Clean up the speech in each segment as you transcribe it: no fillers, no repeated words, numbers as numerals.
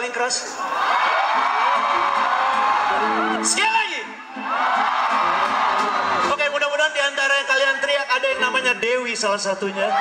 paling keras. Sekali lagi. Oke, mudah-mudahan di antara yang kalian teriak ada yang namanya Dewi salah satunya.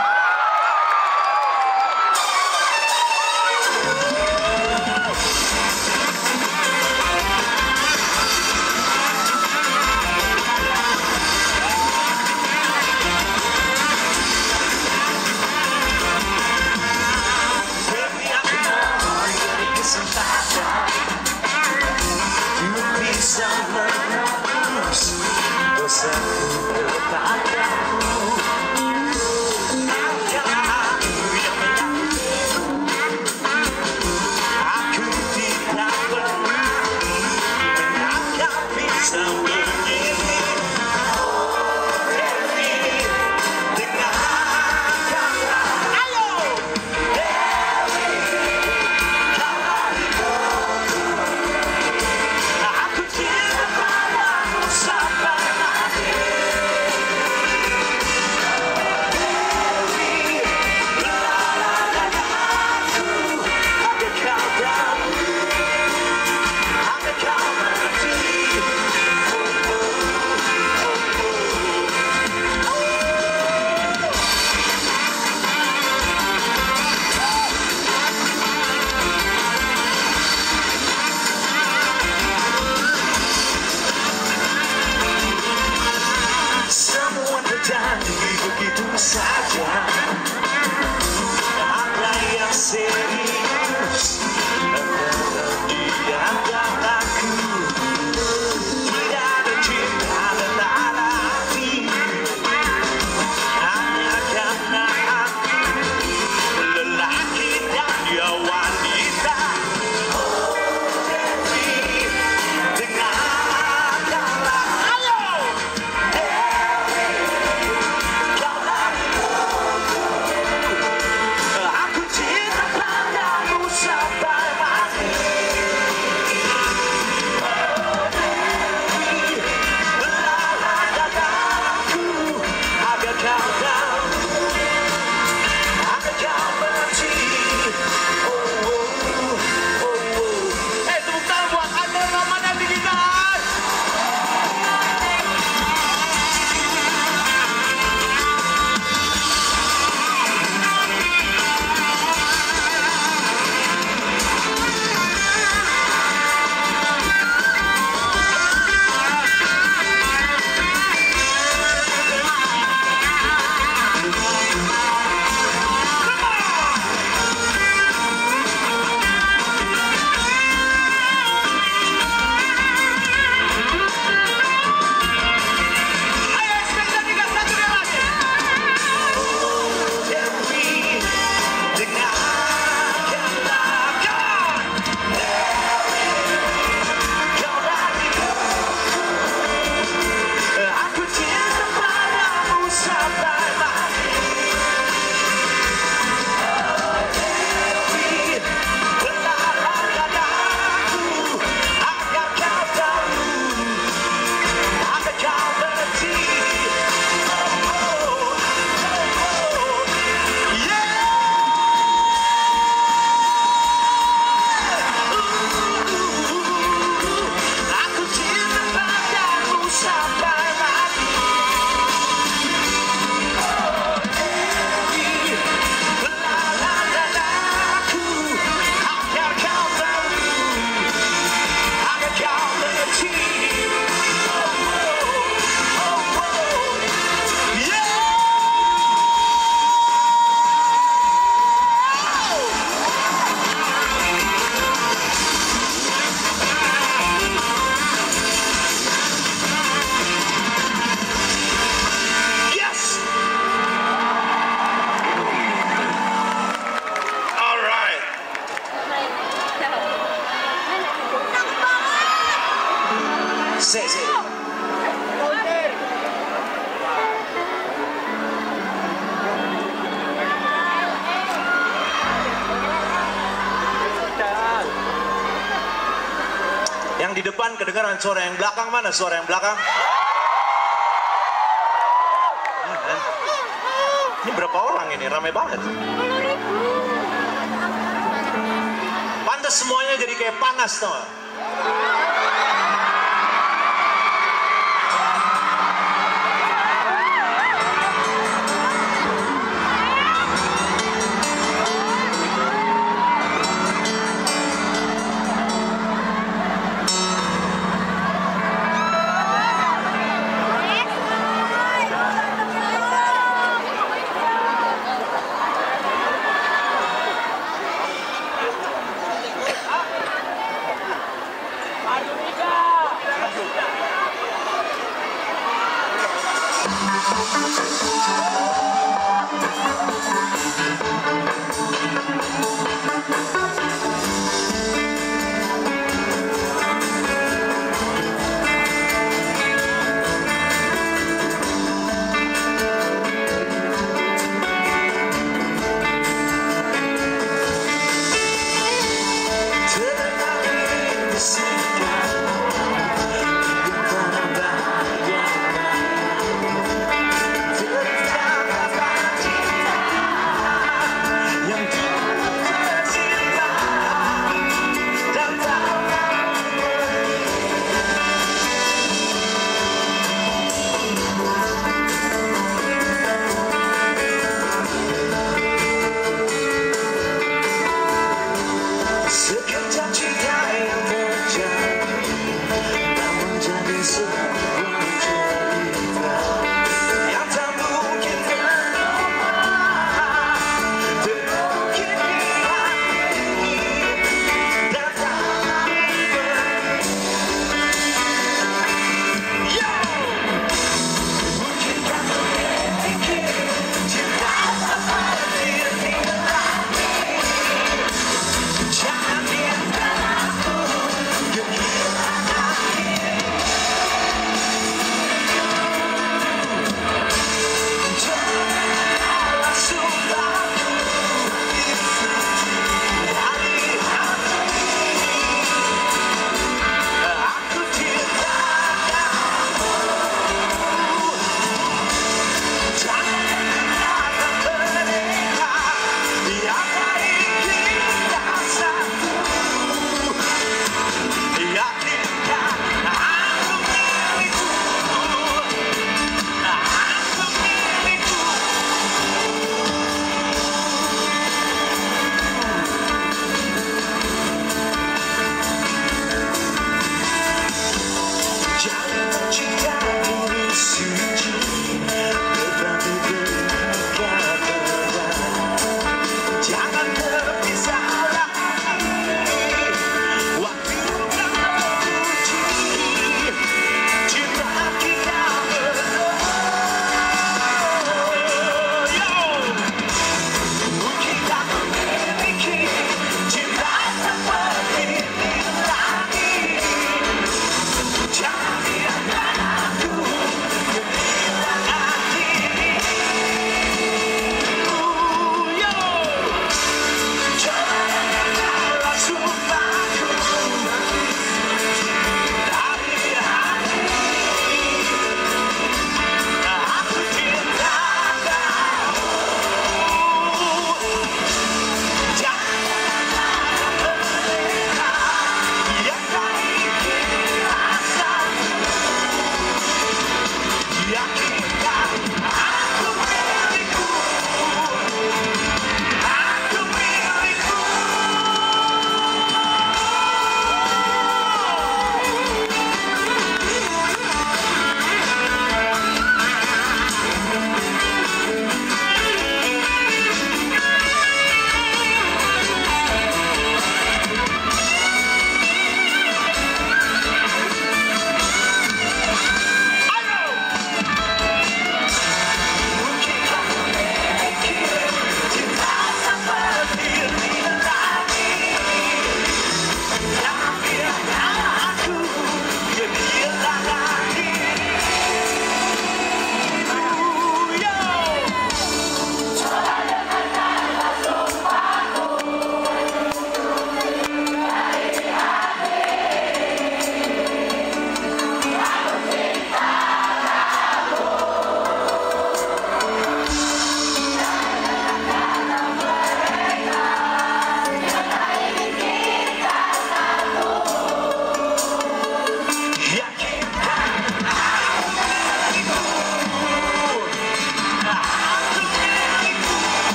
Yang di depan kedengaran, suara yang belakang mana? Suara yang belakang ini berapa orang ini? Ramai banget. Pantes semuanya jadi kayak panas tau.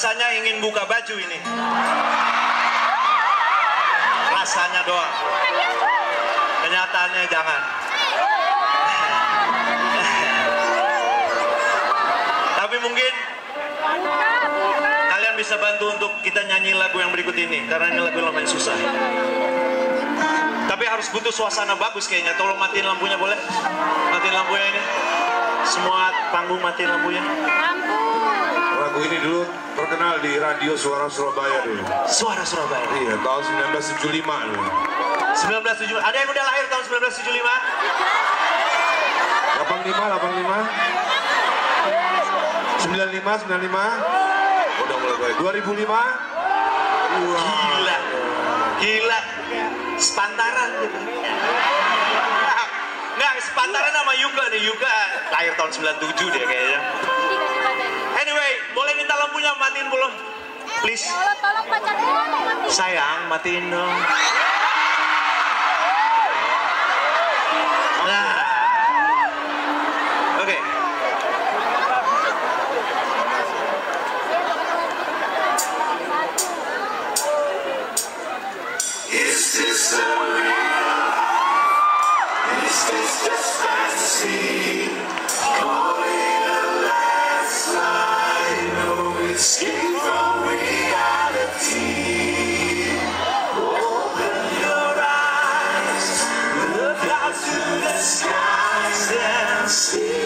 rasanya ingin buka baju ini. Rasanya doang. Kenyataannya jangan. Tapi mungkin kalian bisa bantu untuk kita nyanyi lagu yang berikut ini, karena ini lagu lumayan susah. Tapi harus butuh suasana bagus kayaknya. Tolong matiin lampunya boleh? Matiin lampunya ini. Semua panggung matiin lampunya. Lagu ini dulu terkenal di radio Suara Surabaya dulu. Suara Surabaya. Iya, tahun 1975 dulu. 1975. Ada yang udah lahir tahun 1975? 85, 85. 95, 95. Udah mulai baik. 2005. Wow. Gila. Gila. Sepantaran gitu. Nggak, sepantaran sama Yuka nih. Yuka lahir tahun 97 deh kayaknya. Anyway, boleh minta lampunya matiin belum? Please. Tolong pacar gua matiin. Sayang, matiin dong. Nah. Oke. Okay. Is this a real life? Is this just fantasy? Calling a landslide, no escape from reality. Open your eyes, look up to the skies and see.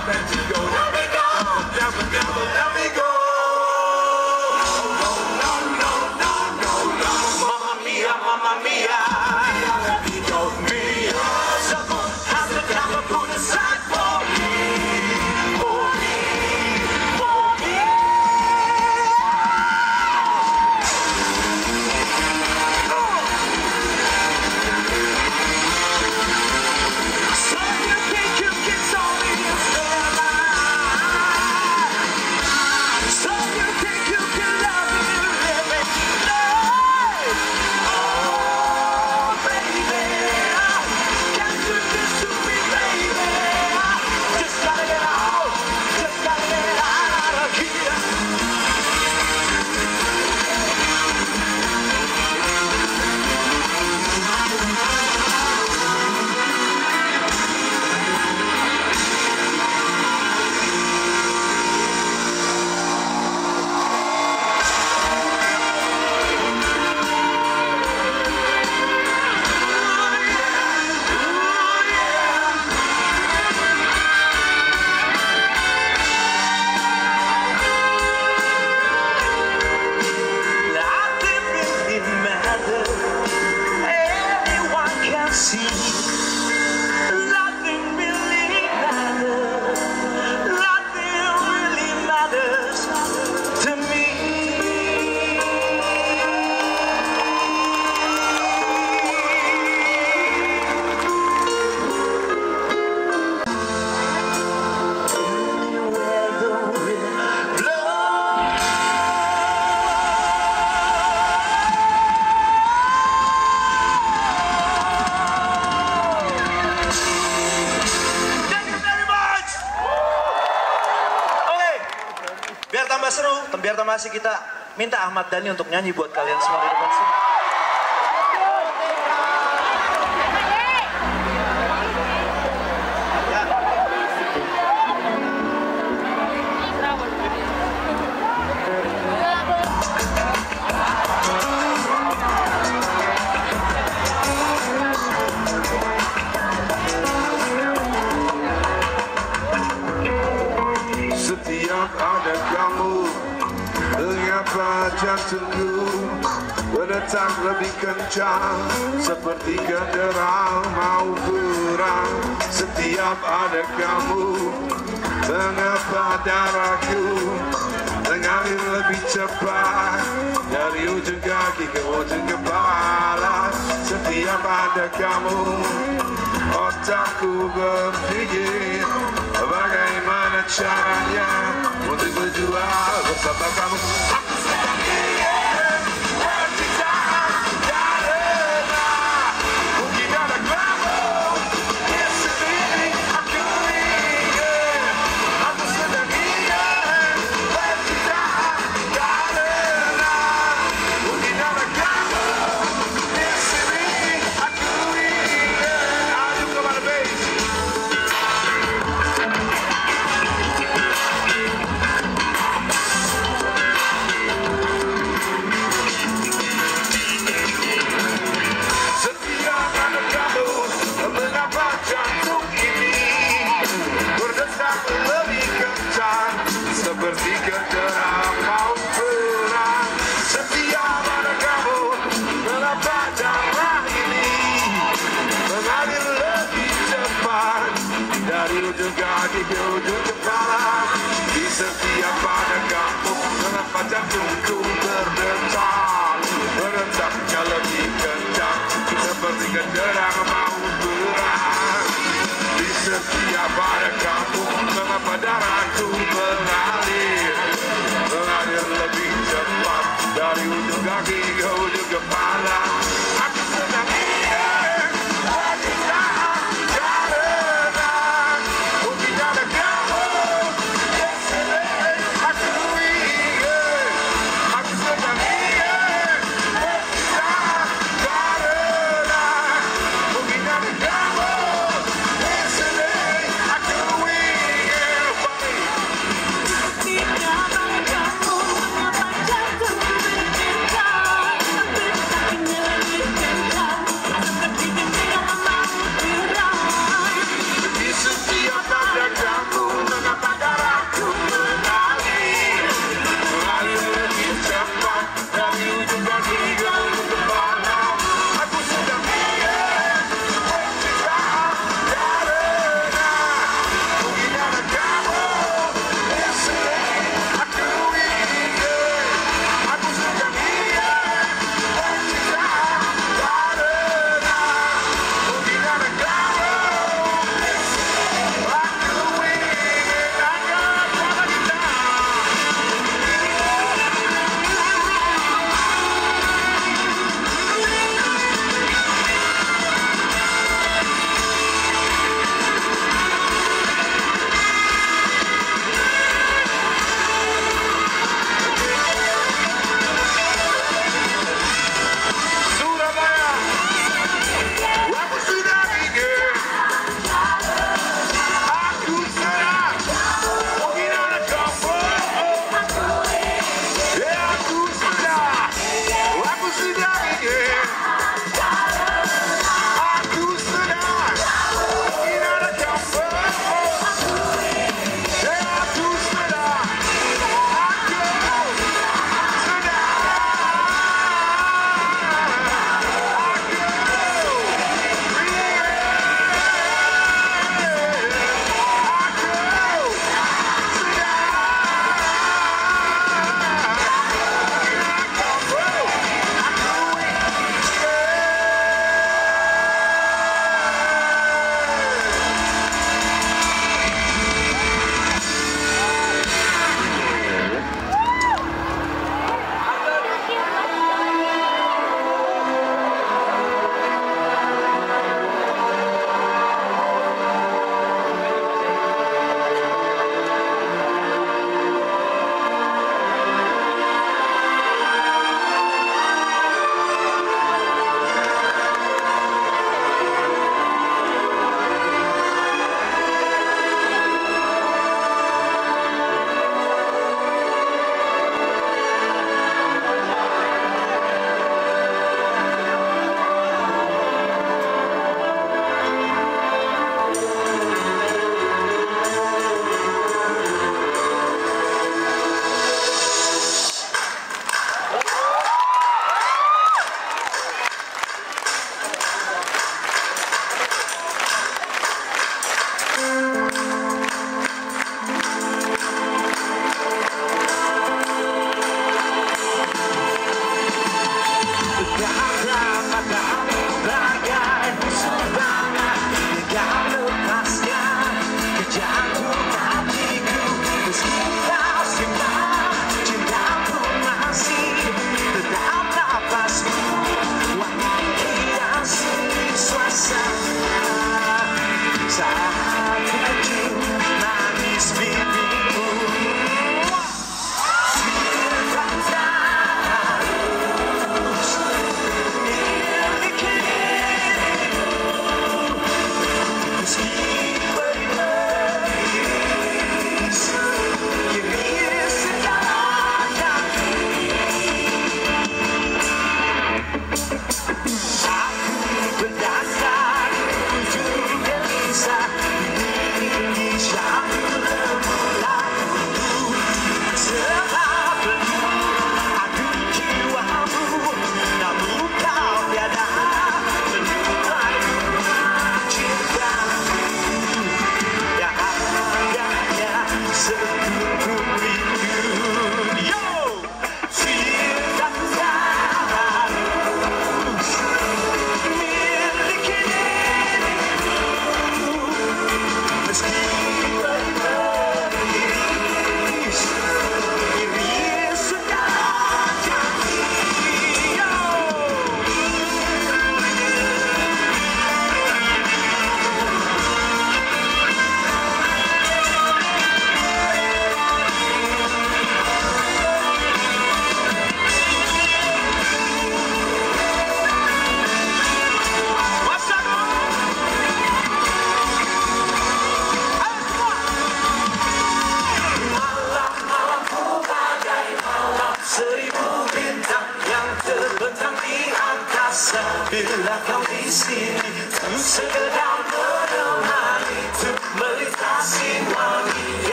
Let it go. Biar tambah asik, kita minta Ahmad Dhani untuk nyanyi buat kalian semua di depan sini. Jantunku berdetak lebih kencang, seperti genderang mau kurang. Setiap ada kamu, mengapa darahku mengalir lebih cepat dari ujung kaki ke ujung kepala. Setiap ada kamu, otakku berpikir bagaimana caranya untuk berjuang bersama kamu.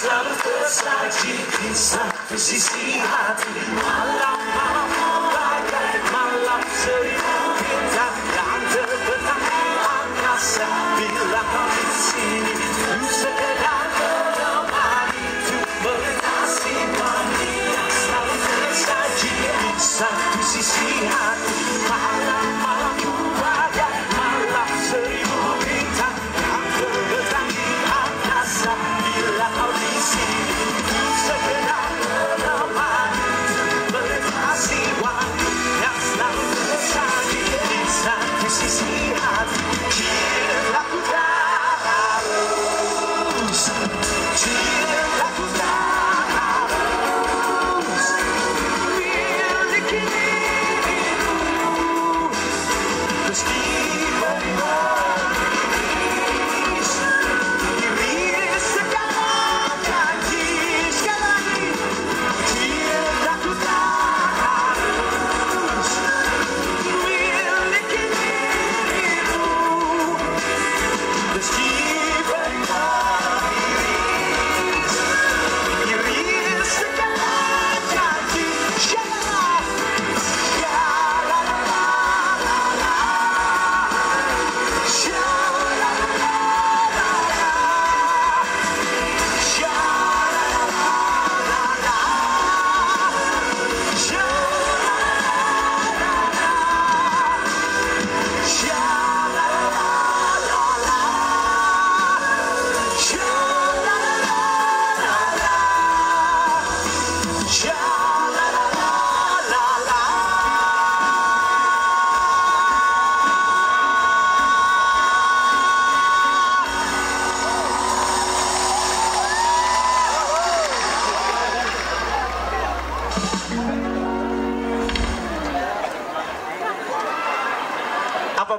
Tersaji kisah di sisi hati, malam-malam bagai malam seribu bintang dan terbentang angkasa. Bila kau di sini, ku sekedar menemani, untuk melintasi mani yang selalu tersaji kisah di sisi hati, malam-malam bagai malam seribu bintang dan terbentang angkasa. Bila kau di sini.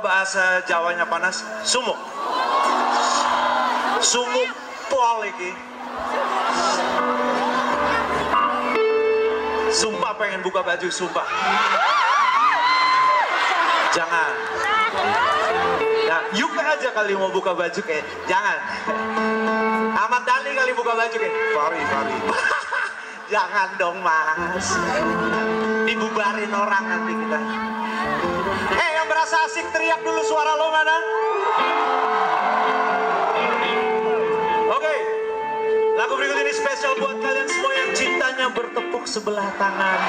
Bahasa Jawanya panas, sumuk. Sumuk pol iki. Sumpah pengen buka baju, sumpah. Jangan. Nah, Yuka aja kali mau buka baju kayak, jangan. Ahmad Dhani kali buka baju kayak, sorry. Jangan dong mas. Dibubarin orang nanti kita. Rasa asik teriak dulu, suara lo mana? Oke, lagu berikut ini spesial buat kalian semua yang cintanya bertepuk sebelah tangan.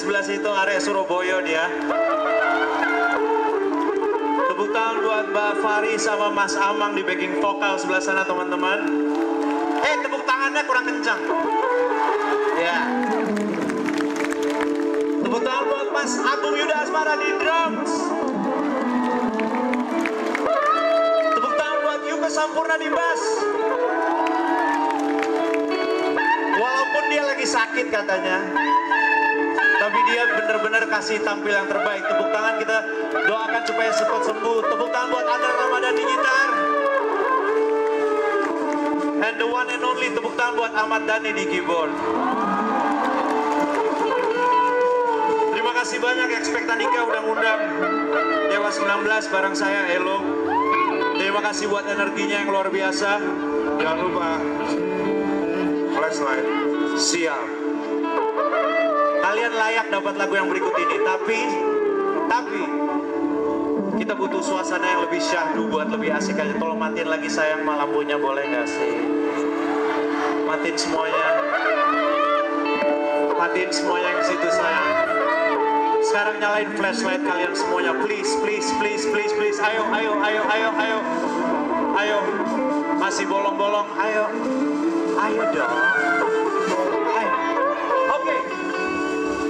sebelah situ arek Surabaya dia. Tepuk tangan buat Mbak Fari sama Mas Amang di backing vokal sebelah sana teman-teman. Tepuk tangannya kurang kencang. Ya. Tepuk tangan buat Mas Agung Yuda Asmara di drums. Tepuk tangan buat Yuka Sampurna di bass. Walaupun dia lagi sakit katanya, tapi dia benar-benar kasih tampil yang terbaik. Tepuk tangan, kita doakan supaya cepat sembuh. Tepuk tangan buat Anwar Ramadani gitar. And the one and only, tepuk tangan buat Ahmad Dhani di keyboard. Terima kasih banyak Ekspektanika udah ngundang Dewa 19 bareng saya Elo. Terima kasih buat energinya yang luar biasa. Jangan lupa flashlight siap. Kalian layak dapat lagu yang berikut ini, tapi kita butuh suasana yang lebih syahdu buat lebih asik aja. Tolong matiin lagi sayang lampunya, boleh nggak sih? Matiin semuanya. Matiin semuanya yang situ sayang. Sekarang nyalain flashlight kalian semuanya, please, please, please, please, please. Ayo, ayo, ayo, ayo, ayo, ayo. Masih bolong-bolong, ayo, ayo dong.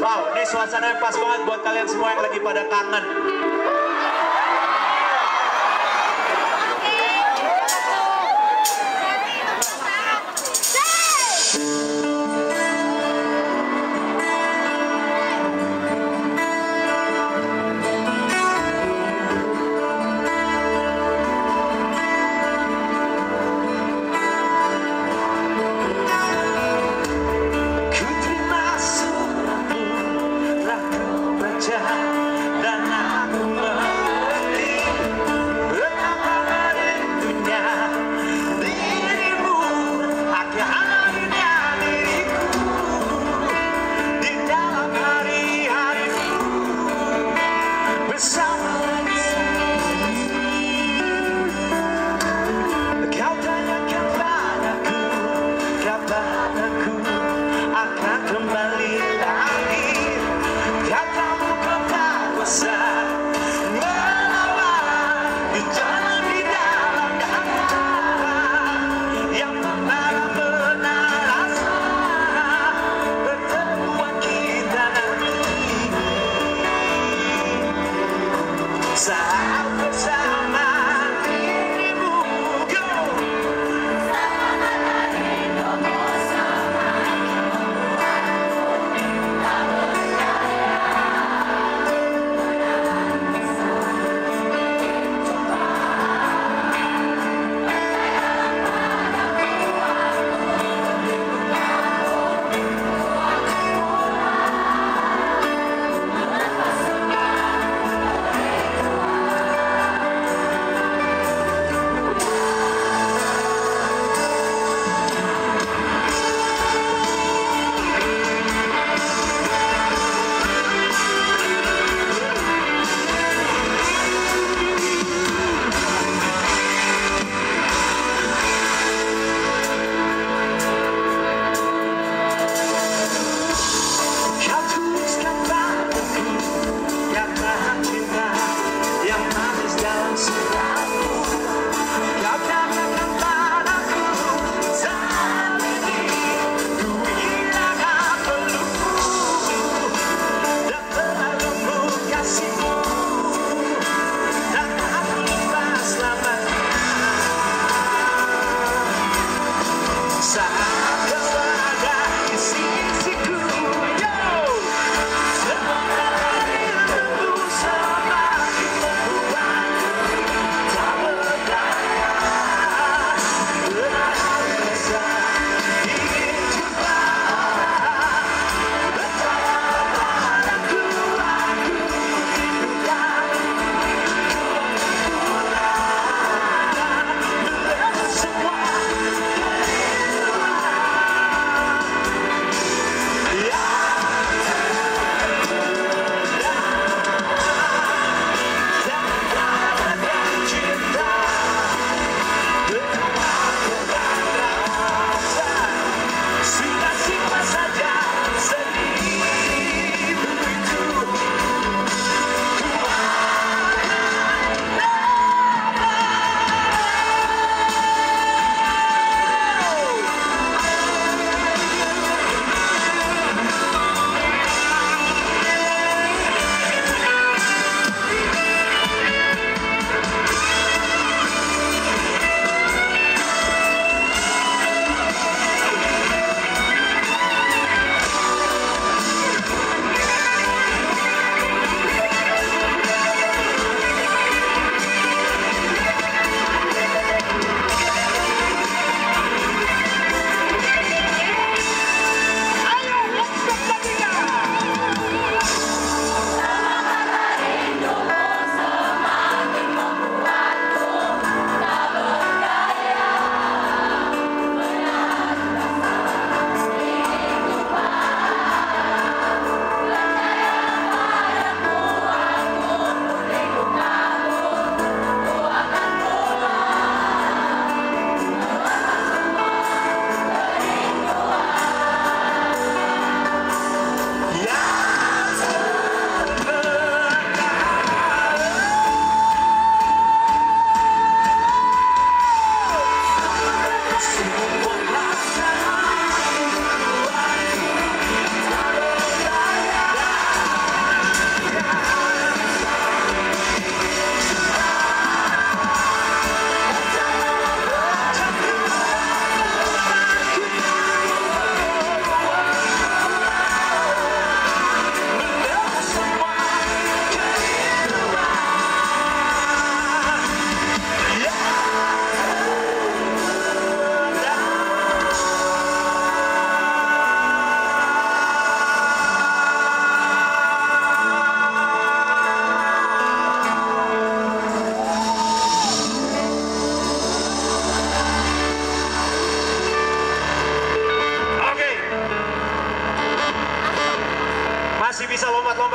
Wow, ini suasana yang pas banget buat kalian semua yang lagi pada kangen.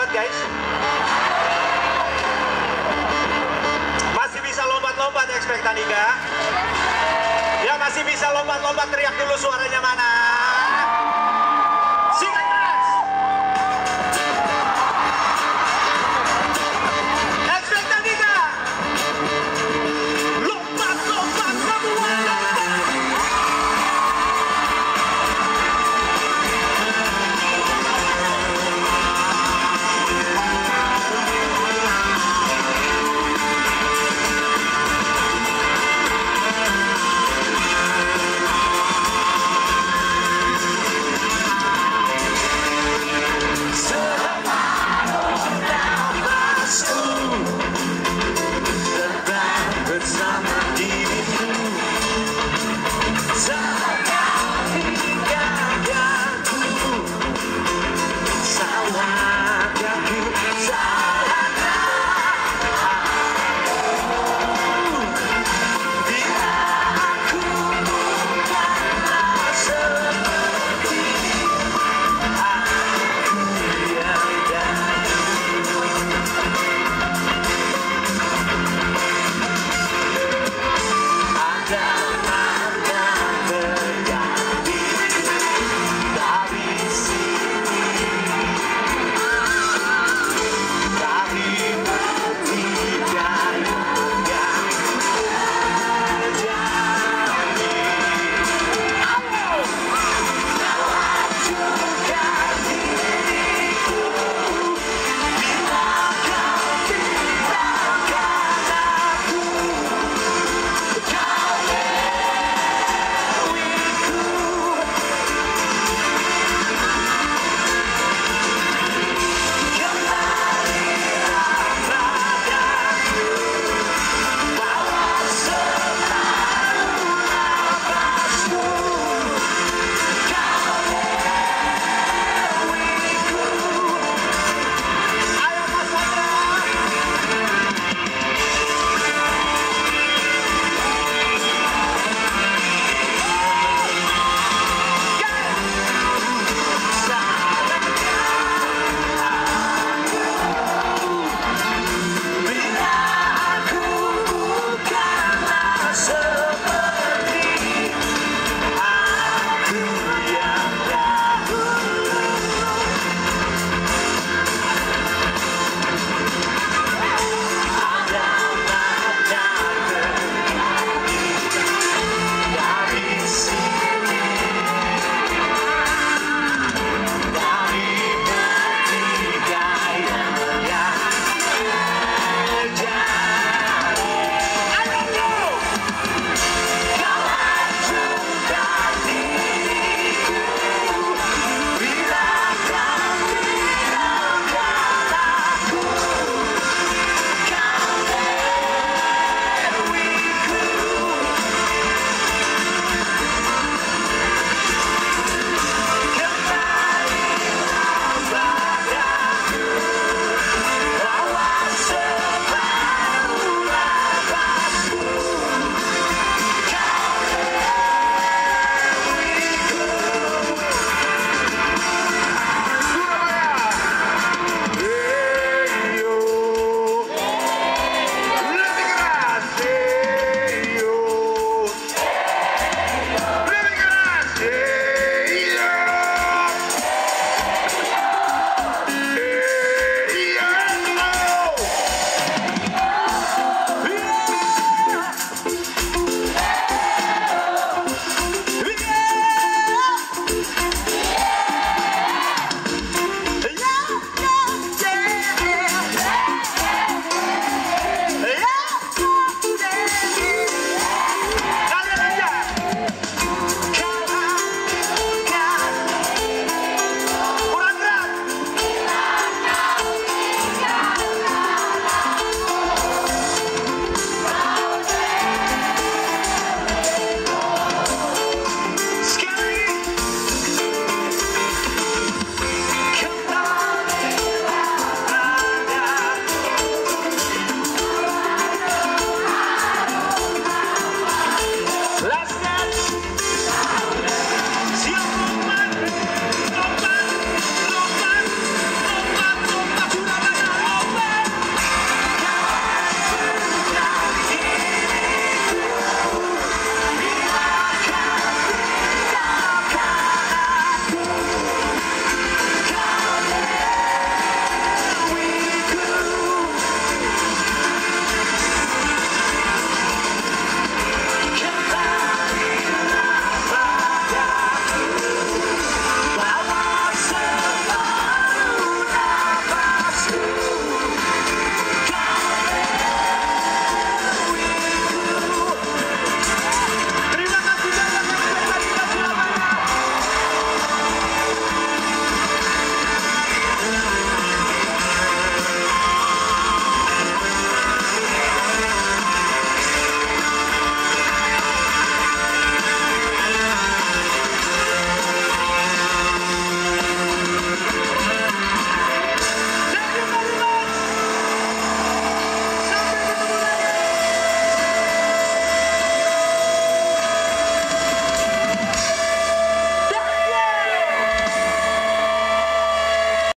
banget guys. Masih bisa lompat-lompat ekspektanika. Ya masih bisa lompat-lompat, teriak dulu suaranya mana.